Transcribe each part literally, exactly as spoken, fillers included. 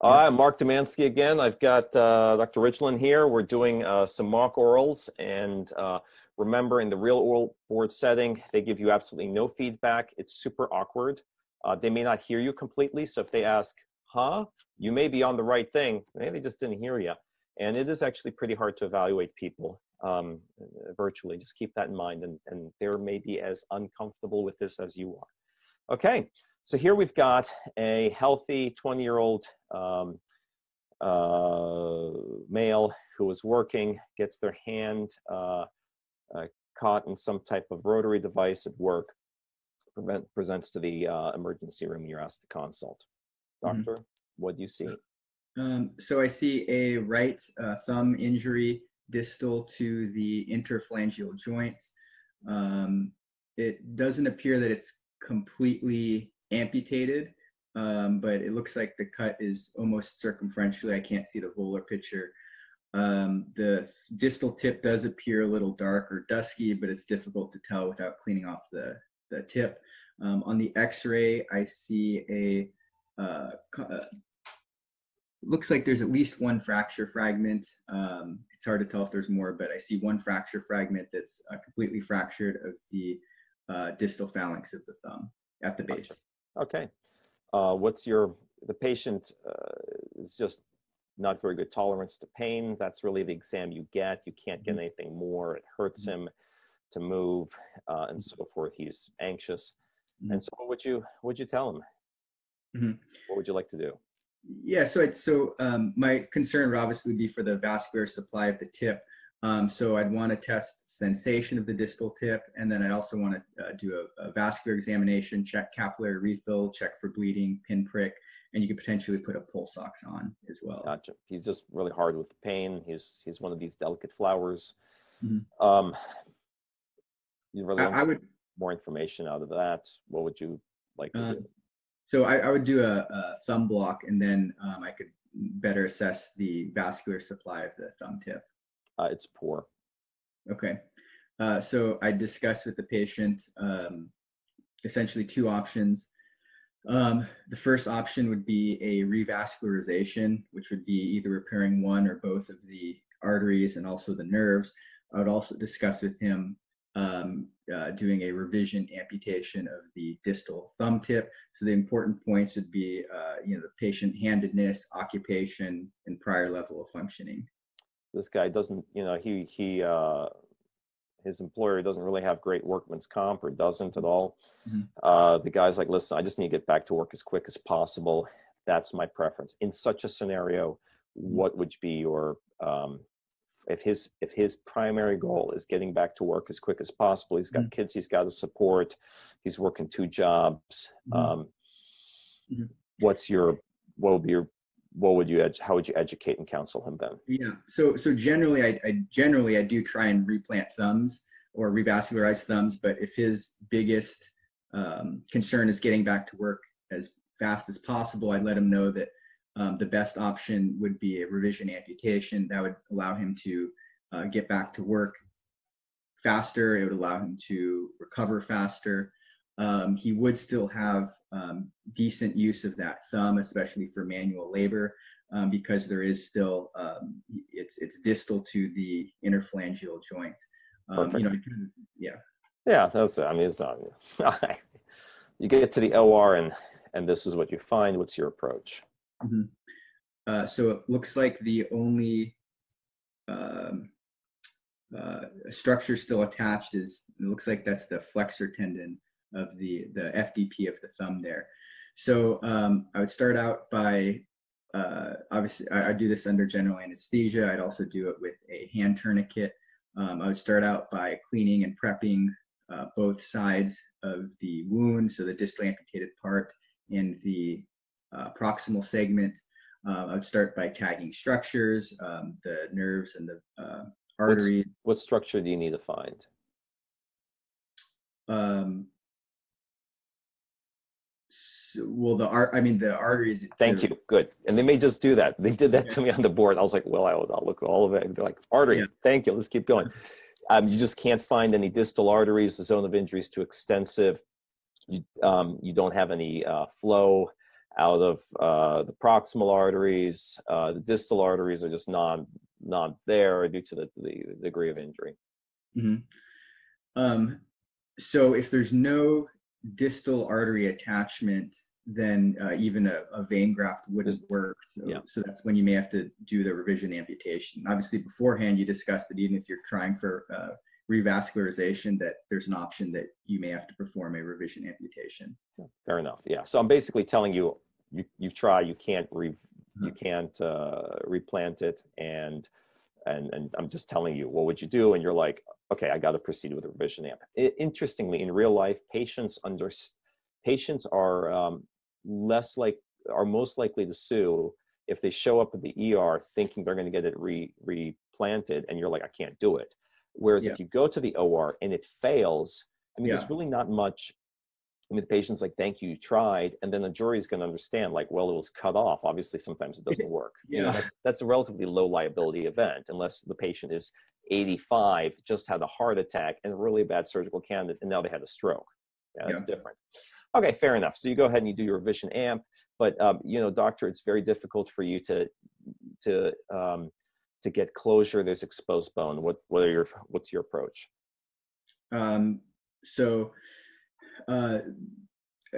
All right, Mark Domanski again. I've got uh, Doctor Ridgeland here. We're doing uh, some mock orals, and uh, remember, in the real oral board setting, they give you absolutely no feedback. It's super awkward. Uh, they may not hear you completely, so if they ask, huh, you may be on the right thing, maybe they just didn't hear you. And it is actually pretty hard to evaluate people um, virtually. Just keep that in mind, and, and they may be as uncomfortable with this as you are. Okay. So here we've got a healthy twenty-year-old um, uh, male who is working, gets their hand uh, uh, caught in some type of rotary device at work, prevent, presents to the uh, emergency room, you're asked to consult. Doctor, mm-hmm. What do you see? Um, so I see a right uh, thumb injury distal to the interphalangeal joint. Um, it doesn't appear that it's completely amputated, um, but it looks like the cut is almost circumferentially. I can't see the volar picture. Um, the distal tip does appear a little dark or dusky, but it's difficult to tell without cleaning off the, the tip. Um, on the x-ray, I see a, uh, uh, looks like there's at least one fracture fragment. Um, it's hard to tell if there's more, but I see one fracture fragment that's uh, completely fractured of the uh, distal phalanx of the thumb at the base. Okay. Uh, what's your, the patient uh, is just not very good tolerance to pain. That's really the exam you get. You can't get mm-hmm. anything more. It hurts mm-hmm. him to move uh, and so forth. He's anxious. Mm-hmm. And so what would you, what would you tell him? Mm-hmm. What would you like to do? Yeah. So, I'd, so um, my concern would obviously be for the vascular supply of the tip. Um, so I'd want to test sensation of the distal tip, and then I'd also want to uh, do a, a vascular examination, check capillary refill, check for bleeding, pinprick, and you could potentially put a pulse ox on as well. Gotcha. He's just really hard with the pain. He's he's one of these delicate flowers. Mm-hmm. um, you really I, want I would, more information out of that. What would you like to um, do? So I, I would do a, a thumb block, and then um, I could better assess the vascular supply of the thumb tip. Uh, it's poor. Okay. Uh, so I discussed with the patient um, essentially two options. Um, the first option would be a revascularization, which would be either repairing one or both of the arteries and also the nerves. I would also discuss with him um, uh, doing a revision amputation of the distal thumb tip. So the important points would be, uh, you know, the patient handedness, occupation, and prior level of functioning. This guy doesn't, you know, he, he uh, his employer doesn't really have great workman's comp, or doesn't at all. Mm-hmm. uh, the guy's like, listen, I just need to get back to work as quick as possible. That's my preference. In such a scenario, what would be your, um, if his if his primary goal is getting back to work as quick as possible, he's got mm-hmm. kids he's got to support, he's working two jobs. Mm-hmm. Um, mm-hmm. What's your, what would be your, what would you, how would you educate and counsel him then? Yeah, so so generally, I, I generally I do try and replant thumbs or revascularize thumbs, but if his biggest um, concern is getting back to work as fast as possible, I'd let him know that um, the best option would be a revision amputation. That would allow him to uh, get back to work faster. It would allow him to recover faster. Um, he would still have um, decent use of that thumb, especially for manual labor, um, because there is still, um, it's it's distal to the interphalangeal joint. Um, you know, yeah. Yeah, that's, I mean, it's not, you get to the O R and, and this is what you find. What's your approach? Mm-hmm. uh, so it looks like the only um, uh, structure still attached is, it looks like that's the flexor tendon of the, the F D P of the thumb there. So um, I would start out by, uh, obviously I, I do this under general anesthesia. I'd also do it with a hand tourniquet. Um, I would start out by cleaning and prepping uh, both sides of the wound, so the distal amputated part and the uh, proximal segment. Uh, I would start by tagging structures, um, the nerves and the uh, arteries. What structure do you need to find? Um, Well, the art, I mean, the arteries. Thank you. Good. And they may just do that. They did that yeah. to me on the board. I was like, well, I'll, I'll look at all of it. And they're like, arteries. Yeah. Thank you. Let's keep going. Um, you just can't find any distal arteries. The zone of injury is too extensive. You, um, you don't have any uh, flow out of uh, the proximal arteries. Uh, the distal arteries are just non, not there due to the, the degree of injury. Mm-hmm. Um, so if there's no distal artery attachment, then uh, even a, a vein graft wouldn't work. So, yeah. so that's when you may have to do the revision amputation. Obviously, beforehand, you discussed that even if you're trying for uh, revascularization, that there's an option that you may have to perform a revision amputation. Fair enough. Yeah. So I'm basically telling you, you you've tried, you can't re, mm-hmm. you can't uh, replant it, and and and I'm just telling you, what would you do? And you're like, okay, I got to proceed with a revision amp. I, interestingly, in real life, patients under patients are um, less like are most likely to sue if they show up at the E R thinking they're going to get it re replanted, and you're like, I can't do it. Whereas yeah. if you go to the O R and it fails, I mean, yeah. there's really not much. I mean, the patient's like, thank you, you tried. And then the jury's going to understand, like, well, it was cut off. Obviously, sometimes it doesn't work. Yeah. You know, that's, that's a relatively low liability event, unless the patient is eighty-five, just had a heart attack and a really bad surgical candidate, and now they had a stroke. Yeah, that's yeah. different. Okay, fair enough. So you go ahead and you do your revision amp. But, um, you know, doctor, it's very difficult for you to, to, um, to get closure. There's exposed bone. What, what are your, what's your approach? Um, so... Uh,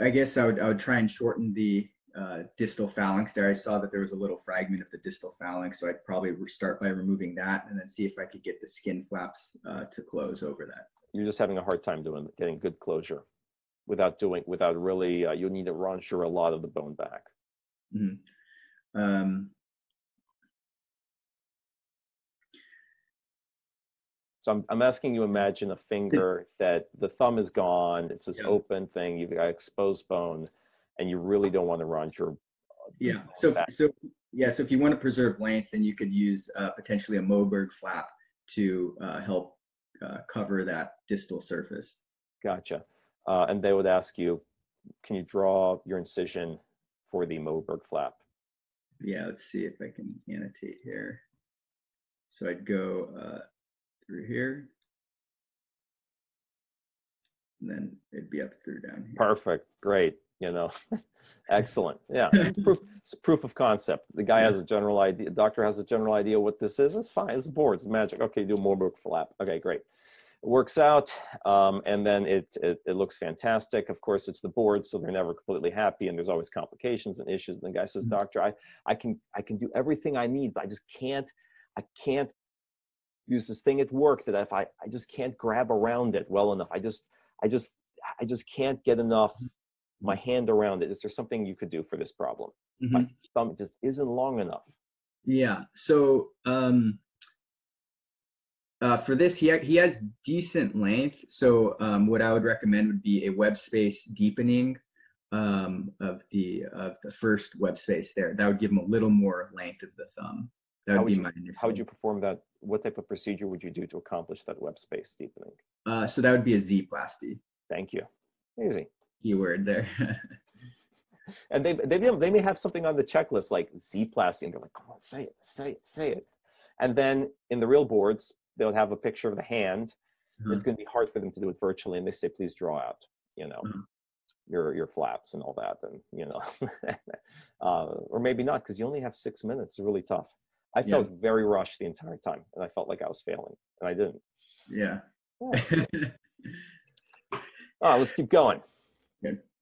I guess I would, I would try and shorten the uh, distal phalanx there. I saw that there was a little fragment of the distal phalanx, so I'd probably start by removing that and then see if I could get the skin flaps uh, to close over that. You're just having a hard time doing getting good closure without doing, without really, uh, you'll need to rupture a lot of the bone back. Mm-hmm. um, So I'm, I'm asking you, imagine a finger that the thumb is gone. It's this yeah. open thing. You've got exposed bone, and you really don't want to round your. Uh, yeah. So back. so yeah. So if you want to preserve length, then you could use uh, potentially a Moberg flap to uh, help uh, cover that distal surface. Gotcha. Uh, and they would ask you, can you draw your incision for the Moberg flap? Yeah. Let's see if I can annotate here. So I'd go. Uh, through here, and then it'd be up through down here. Perfect, great, you know, excellent, yeah. proof, it's proof of concept. The guy has a general idea, the doctor has a general idea what this is. It's fine, it's board, it's magic. Okay, do a Moberg flap. Okay, great. It works out, um, and then it, it, it looks fantastic. Of course, it's the board, so they're never completely happy, and there's always complications and issues. And the guy says, doctor, I, I, can, I can do everything I need, but I just can't, I can't use this thing at work that if I, I just can't grab around it well enough. I just, I just, I just can't get enough, my hand around it. Is there something you could do for this problem? Mm-hmm. My thumb just isn't long enough. Yeah. So um, uh, for this, he, ha he has decent length. So um, what I would recommend would be a web space deepening um, of the, of the first web space there. That would give him a little more length of the thumb. That would be my initial. How would you perform that? What type of procedure would you do to accomplish that web space deepening? Uh, so that would be a Z-plasty. Thank you. Easy. Keyword there. And they, they, they may have something on the checklist like Z-plasty, and they're like, come on, say it, say it, say it. And then in the real boards, they'll have a picture of the hand. Mm-hmm. It's going to be hard for them to do it virtually, and they say, please draw out, you know, mm-hmm. your, your flaps and all that. And, you know, uh, or maybe not, because you only have six minutes. It's really tough. I felt yeah. very rushed the entire time, and I felt like I was failing, and I didn't. Yeah. Oh, let's keep going. Good.